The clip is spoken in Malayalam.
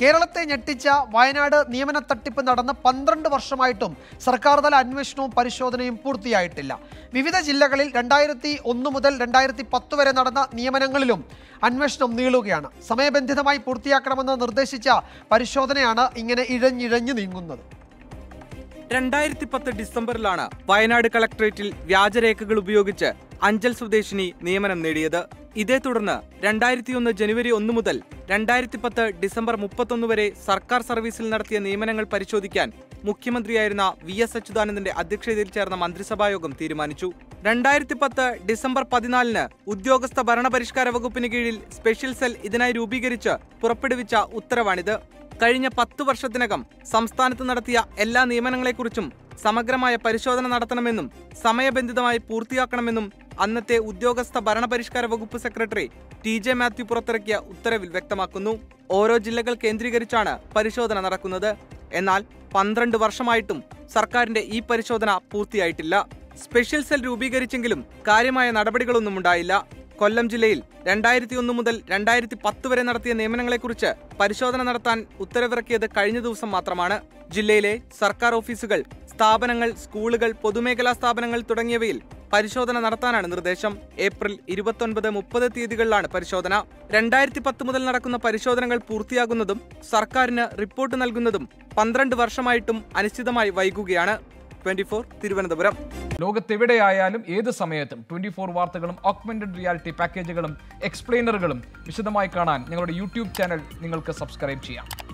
കേരളത്തെ ഞെട്ടിച്ച വയനാട് നിയമന തട്ടിപ്പ് നടന്ന 12 വർഷമായിട്ടും സർക്കാർ തല അന്വേഷണവും പരിശോധനയും പൂർത്തിയായിട്ടില്ല. വിവിധ ജില്ലകളിൽ 2001 മുതൽ 2010 വരെ നടന്ന നിയമനങ്ങളിലും അന്വേഷണം നീളുകയാണ്. സമയബന്ധിതമായി പൂർത്തിയാക്കണമെന്ന് നിർദ്ദേശിച്ച പരിശോധനയാണ് ഇങ്ങനെ ഇഴഞ്ഞിഴഞ്ഞു നീങ്ങുന്നത്. 2010 ഡിസംബറിലാണ് വയനാട് കളക്ടറേറ്റിൽ വ്യാജരേഖകൾ ഉപയോഗിച്ച് അഞ്ചൽ സ്വദേശിനി നിയമനം നേടിയത്. ഇതേ തുടർന്ന് 2001 ജനുവരി 1 മുതൽ 2010 ഡിസംബർ 31 വരെ സർക്കാർ സർവീസിൽ നടത്തിയ നിയമനങ്ങൾ പരിശോധിക്കാൻ മുഖ്യമന്ത്രിയായിരുന്ന VS അച്യുതാനന്ദന്റെ അധ്യക്ഷതയിൽ ചേർന്ന മന്ത്രിസഭായോഗം തീരുമാനിച്ചു. 2010 ഡിസംബർ 14 ഉദ്യോഗസ്ഥ ഭരണപരിഷ്കാര വകുപ്പിന് കീഴിൽ സ്പെഷ്യൽ സെൽ ഇതിനായി രൂപീകരിച്ച് പുറപ്പെടുവിച്ച ഉത്തരവാണിത്. കഴിഞ്ഞ 10 വർഷത്തിനകം സംസ്ഥാനത്ത് നടത്തിയ എല്ലാ നിയമനങ്ങളെക്കുറിച്ചും സമഗ്രമായ പരിശോധന നടത്തണമെന്നും സമയബന്ധിതമായി പൂർത്തിയാക്കണമെന്നും അന്നത്തെ ഉദ്യോഗസ്ഥ ഭരണപരിഷ്കാര വകുപ്പ് സെക്രട്ടറി TJ Mathew പുറത്തിറക്കിയ ഉത്തരവിൽ വ്യക്തമാക്കുന്നു. ഓരോ ജില്ലകൾ കേന്ദ്രീകരിച്ചാണ് പരിശോധന നടക്കുന്നത്. എന്നാൽ 12 വർഷമായിട്ടും സർക്കാരിന്റെ ഈ പരിശോധന പൂർത്തിയായിട്ടില്ല. സ്പെഷ്യൽ സെൽ രൂപീകരിച്ചെങ്കിലും കാര്യമായ നടപടികളൊന്നും ഉണ്ടായില്ല. കൊല്ലം ജില്ലയിൽ 2001 മുതൽ 2010 വരെ നടത്തിയ നിയമനങ്ങളെക്കുറിച്ച് പരിശോധന നടത്താൻ ഉത്തരവിറക്കിയത് കഴിഞ്ഞ ദിവസം മാത്രമാണ്. ജില്ലയിലെ സർക്കാർ ഓഫീസുകൾ, സ്ഥാപനങ്ങൾ, സ്കൂളുകൾ, പൊതുമേഖലാ സ്ഥാപനങ്ങൾ തുടങ്ങിയവയിൽ പരിശോധന നടത്താനാണ് നിർദ്ദേശം. ഏപ്രിൽ 29, 30 തീയതികളിലാണ് പരിശോധന. 2010 മുതൽ നടക്കുന്ന പരിശോധനകൾ പൂർത്തിയാകുന്നതും സർക്കാരിന് റിപ്പോർട്ട് നൽകുന്നതും 12 വർഷമായിട്ടും അനിശ്ചിതമായി വൈകുകയാണ്. 24 തിരുവനന്തപുരം. ലോകത്തെവിടെയായാലും ഏത് സമയത്തും 24 വാർത്തകളും ഓഗ്മെന്റഡ് റിയാലിറ്റി പാക്കേജുകളും എക്സ്പ്ലെയിനറുകളും വിശദമായി കാണാൻ ഞങ്ങളുടെ യൂട്യൂബ് ചാനൽ നിങ്ങൾക്ക് സബ്സ്ക്രൈബ് ചെയ്യാം.